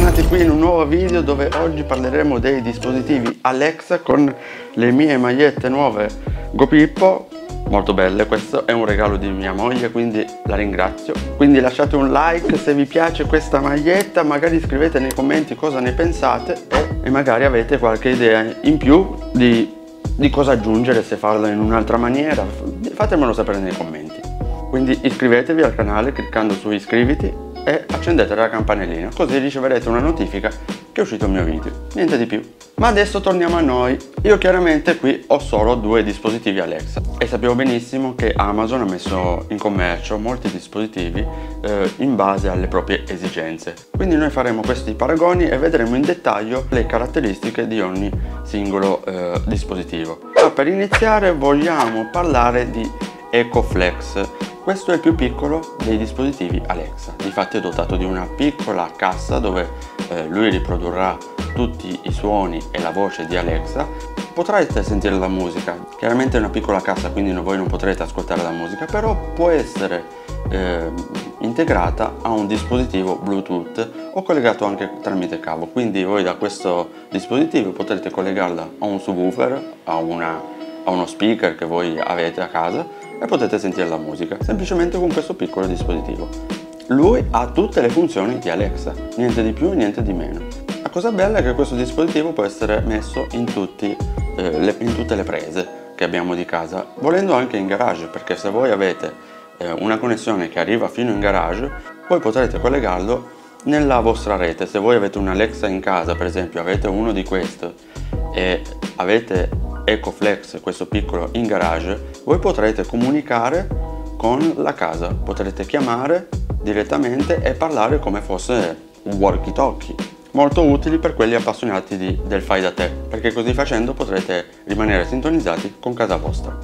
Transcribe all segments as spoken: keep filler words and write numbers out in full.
bentornati qui in un nuovo video dove oggi parleremo dei dispositivi Alexa con le mie magliette nuove GoPippo, molto belle. Questo è un regalo di mia moglie, quindi la ringrazio. Quindi lasciate un like se vi piace questa maglietta, magari scrivete nei commenti cosa ne pensate e magari avete qualche idea in più di, di cosa aggiungere, se farla in un'altra maniera. Fatemelo sapere nei commenti. Quindi iscrivetevi al canale cliccando su iscriviti e accendete la campanellina, così riceverete una notifica che è uscito il mio video, niente di più. Ma adesso torniamo a noi. Io chiaramente qui ho solo due dispositivi Alexa e sapevo benissimo che Amazon ha messo in commercio molti dispositivi eh, in base alle proprie esigenze, quindi noi faremo questi paragoni e vedremo in dettaglio le caratteristiche di ogni singolo eh, dispositivo. Ma per iniziare vogliamo parlare di Echo Flex. Questo è il più piccolo dei dispositivi Alexa, difatti è dotato di una piccola cassa dove eh, lui riprodurrà tutti i suoni e la voce di Alexa. Potrete sentire la musica, chiaramente è una piccola cassa quindi voi non potrete ascoltare la musica, però può essere eh, integrata a un dispositivo Bluetooth o collegato anche tramite cavo, quindi voi da questo dispositivo potrete collegarla a un subwoofer, a, una, a uno speaker che voi avete a casa, e potete sentire la musica semplicemente con questo piccolo dispositivo. Lui ha tutte le funzioni di Alexa, niente di più e niente di meno. La cosa bella è che questo dispositivo può essere messo in, tutti, eh, le, in tutte le prese che abbiamo di casa, volendo anche in garage, perché se voi avete eh, una connessione che arriva fino in garage, voi potrete collegarlo nella vostra rete. Se voi avete un Alexa in casa, per esempio avete uno di questi e avete Echo Flex, questo piccolo, in garage, voi potrete comunicare con la casa, potrete chiamare direttamente e parlare come fosse un walkie talkie, molto utili per quelli appassionati di, del fai da te, perché così facendo potrete rimanere sintonizzati con casa vostra.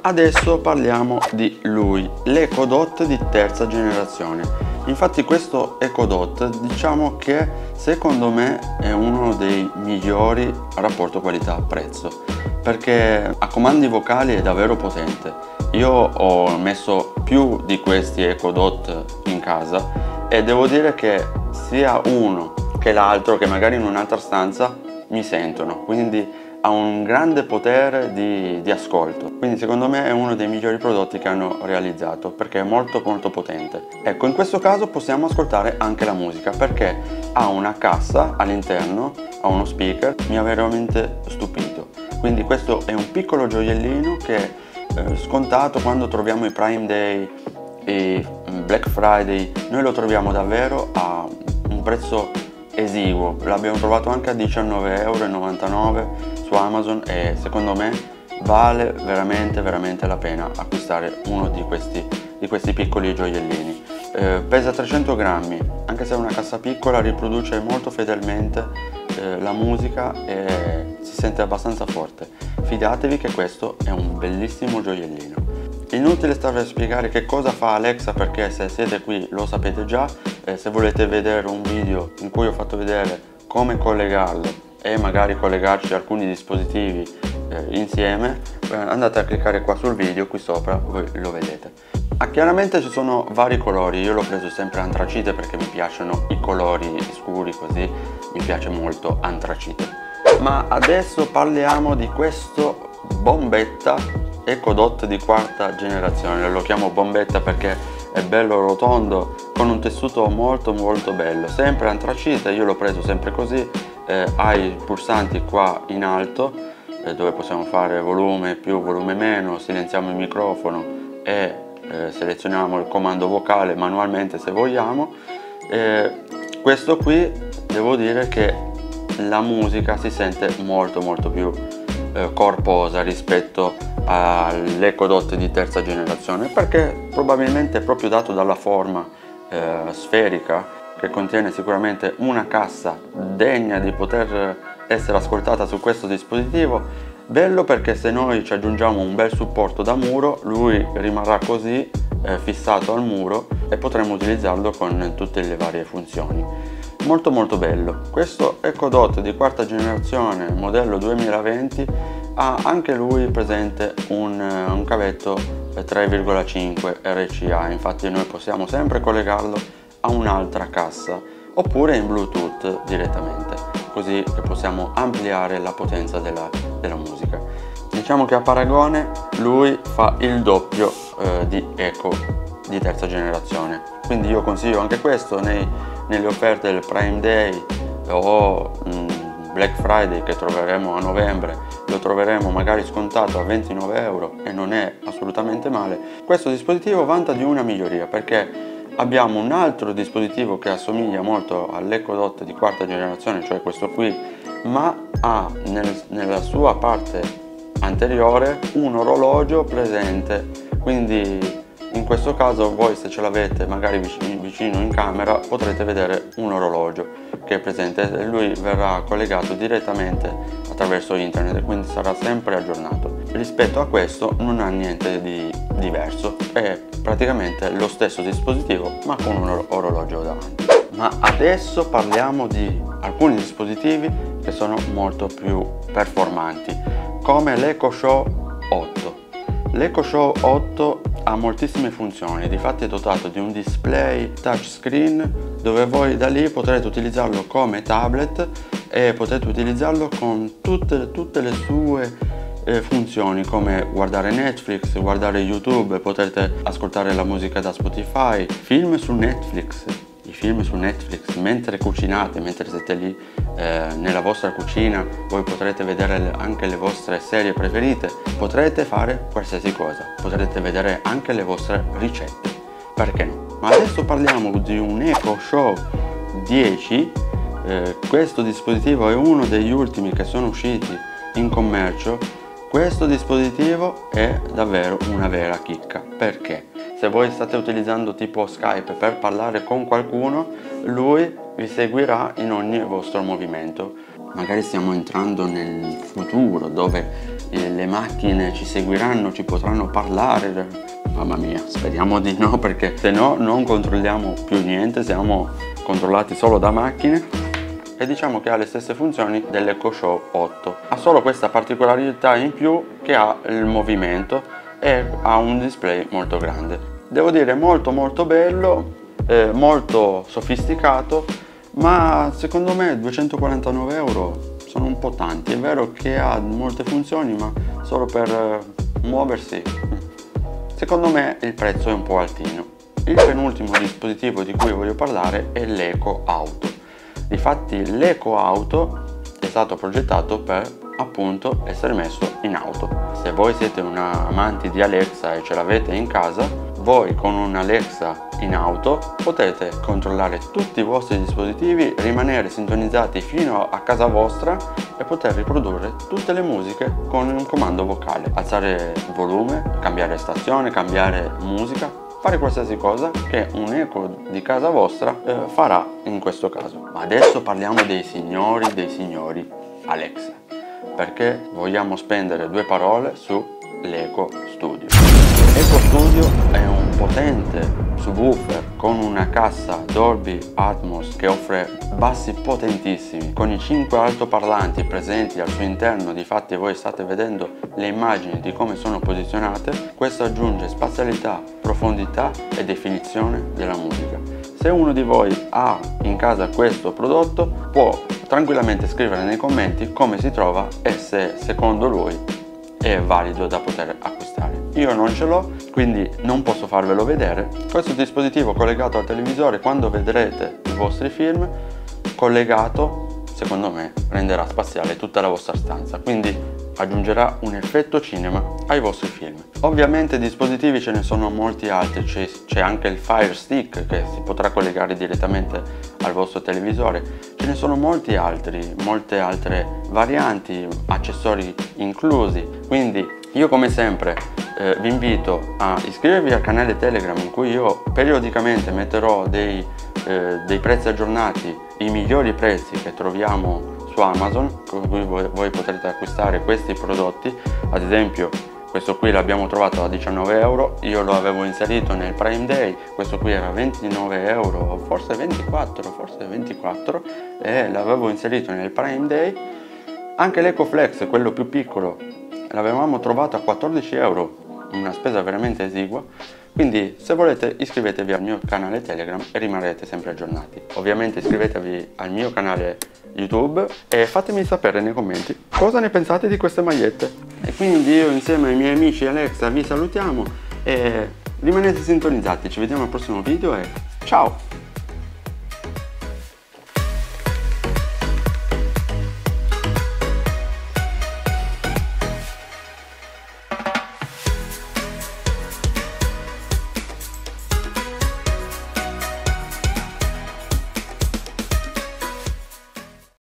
Adesso parliamo di lui, l'Echo Dot di terza generazione. Infatti questo Echo Dot, diciamo che secondo me è uno dei migliori rapporto qualità-prezzo, perché a comandi vocali è davvero potente. Io ho messo più di questi Echo Dot in casa e devo dire che sia uno che l'altro, che magari in un'altra stanza, mi sentono, quindi ha un grande potere di, di ascolto. Quindi secondo me è uno dei migliori prodotti che hanno realizzato, perché è molto molto potente. Ecco, in questo caso possiamo ascoltare anche la musica, perché ha una cassa all'interno, ha uno speaker, mi ha veramente stupito. Quindi questo è un piccolo gioiellino che eh, scontato quando troviamo i Prime Day e Black Friday, noi lo troviamo davvero a un prezzo esiguo. L'abbiamo trovato anche a diciannove e novantanove euro su Amazon e secondo me vale veramente veramente la pena acquistare uno di questi, di questi piccoli gioiellini. Eh, pesa trecento grammi, anche se è una cassa piccola riproduce molto fedelmente eh, la musica e si sente abbastanza forte. Fidatevi che questo è un bellissimo gioiellino. Inutile stare a spiegare che cosa fa Alexa, perché se siete qui lo sapete già. Eh, se volete vedere un video in cui ho fatto vedere come collegarlo e magari collegarci alcuni dispositivi eh, insieme, eh, andate a cliccare qua sul video, qui sopra voi lo vedete. Ah, chiaramente ci sono vari colori, io l'ho preso sempre antracite perché mi piacciono i colori scuri, così mi piace molto antracite. Ma adesso parliamo di questo bombetta Echo Dot di quarta generazione. Lo chiamo bombetta perché è bello rotondo, con un tessuto molto molto bello, sempre antracite, io l'ho preso sempre così. Eh, ha i pulsanti qua in alto eh, dove possiamo fare volume più, volume meno, silenziamo il microfono e eh, selezioniamo il comando vocale manualmente se vogliamo. Eh, questo qui devo dire che la musica si sente molto molto più eh, corposa rispetto all'Echo Dot di terza generazione, perché probabilmente è proprio dato dalla forma eh, sferica che contiene sicuramente una cassa degna di poter essere ascoltata su questo dispositivo. Bello perché se noi ci aggiungiamo un bel supporto da muro, lui rimarrà così eh, fissato al muro e potremo utilizzarlo con tutte le varie funzioni. Molto molto bello. Questo Echo Dot di quarta generazione modello duemilaventi ha anche lui presente un, un cavetto tre virgola cinque R C A, infatti noi possiamo sempre collegarlo a un'altra cassa oppure in Bluetooth direttamente, così che possiamo ampliare la potenza della, della musica. Diciamo che a paragone lui fa il doppio eh, di Echo di terza generazione, quindi io consiglio anche questo nei, nelle offerte del Prime Day o mh, Black Friday, che troveremo a novembre, lo troveremo magari scontato a ventinove euro e non è assolutamente male. Questo dispositivo vanta di una miglioria, perché abbiamo un altro dispositivo che assomiglia molto all'Echo Dot di quarta generazione, cioè questo qui, ma ha nel, nella sua parte anteriore un orologio presente, quindi in questo caso voi, se ce l'avete magari vicino in camera, potrete vedere un orologio che è presente e lui verrà collegato direttamente attraverso internet, quindi sarà sempre aggiornato. Rispetto a questo non ha niente di diverso, è praticamente lo stesso dispositivo ma con un orologio davanti. Ma adesso parliamo di alcuni dispositivi che sono molto più performanti, come l'Echo Show otto. L'Echo Show otto ha moltissime funzioni, difatti è dotato di un display touchscreen dove voi da lì potrete utilizzarlo come tablet e potete utilizzarlo con tutte, tutte le sue funzioni, come guardare Netflix, guardare YouTube, potrete ascoltare la musica da Spotify, film su Netflix, i film su Netflix mentre cucinate, mentre siete lì eh, nella vostra cucina, voi potrete vedere anche le vostre serie preferite, potrete fare qualsiasi cosa, potrete vedere anche le vostre ricette, perché no? Ma adesso parliamo di un Echo Show dieci, eh, questo dispositivo è uno degli ultimi che sono usciti in commercio. Questo dispositivo è davvero una vera chicca, perché se voi state utilizzando tipo Skype per parlare con qualcuno, lui vi seguirà in ogni vostro movimento. Magari stiamo entrando nel futuro dove le macchine ci seguiranno, ci potranno parlare. Mamma mia, speriamo di no, perché se no non controlliamo più niente, siamo controllati solo da macchine. E diciamo che ha le stesse funzioni dell'Echo Show otto, ha solo questa particolarità in più che ha il movimento e ha un display molto grande. Devo dire molto molto bello, eh, molto sofisticato, ma secondo me duecentoquarantanove euro sono un po' tanti. È vero che ha molte funzioni, ma solo per eh, muoversi secondo me il prezzo è un po' altino. Il penultimo dispositivo di cui voglio parlare è l'Echo Auto. Difatti l'Echo Auto è stato progettato per appunto essere messo in auto. Se voi siete un amante di Alexa e ce l'avete in casa, voi con un'Alexa in auto potete controllare tutti i vostri dispositivi, rimanere sintonizzati fino a casa vostra e poter riprodurre tutte le musiche con un comando vocale, alzare il volume, cambiare stazione, cambiare musica, fare qualsiasi cosa che un Echo di casa vostra eh, farà in questo caso. Ma adesso parliamo dei signori dei signori Alexa, perché vogliamo spendere due parole su l'Echo Studio. Echo Studio è un potente subwoofer con una cassa Dolby Atmos che offre bassi potentissimi, con i cinque altoparlanti presenti al suo interno. Difatti voi state vedendo le immagini di come sono posizionate. Questo aggiunge spazialità, profondità e definizione della musica. Se uno di voi ha in casa questo prodotto, può tranquillamente scrivere nei commenti come si trova e se secondo lui è valido da poter acquistare. Io non ce l'ho, quindi non posso farvelo vedere. Questo dispositivo collegato al televisore, quando vedrete i vostri film collegato, secondo me renderà spaziale tutta la vostra stanza, quindi aggiungerà un effetto cinema ai vostri film. Ovviamente dispositivi ce ne sono molti altri, c'è anche il Fire Stick che si potrà collegare direttamente al vostro televisore, ce ne sono molti altri, molte altre varianti, accessori inclusi. Quindi io come sempre Eh, vi invito a iscrivervi al canale Telegram, in cui io periodicamente metterò dei, eh, dei prezzi aggiornati, i migliori prezzi che troviamo su Amazon, con cui voi, voi potrete acquistare questi prodotti. Ad esempio questo qui l'abbiamo trovato a diciannove euro, io lo avevo inserito nel Prime Day, questo qui era ventinove euro, forse ventiquattro, forse ventiquattro, e l'avevo inserito nel Prime Day. Anche l'Echo Flex, quello più piccolo, l'avevamo trovato a quattordici euro, una spesa veramente esigua, Quindi se volete iscrivetevi al mio canale Telegram e rimarrete sempre aggiornati. Ovviamente iscrivetevi al mio canale YouTube e fatemi sapere nei commenti cosa ne pensate di queste magliette. E quindi io insieme ai miei amici Alexa vi salutiamo e rimanete sintonizzati, ci vediamo al prossimo video e ciao!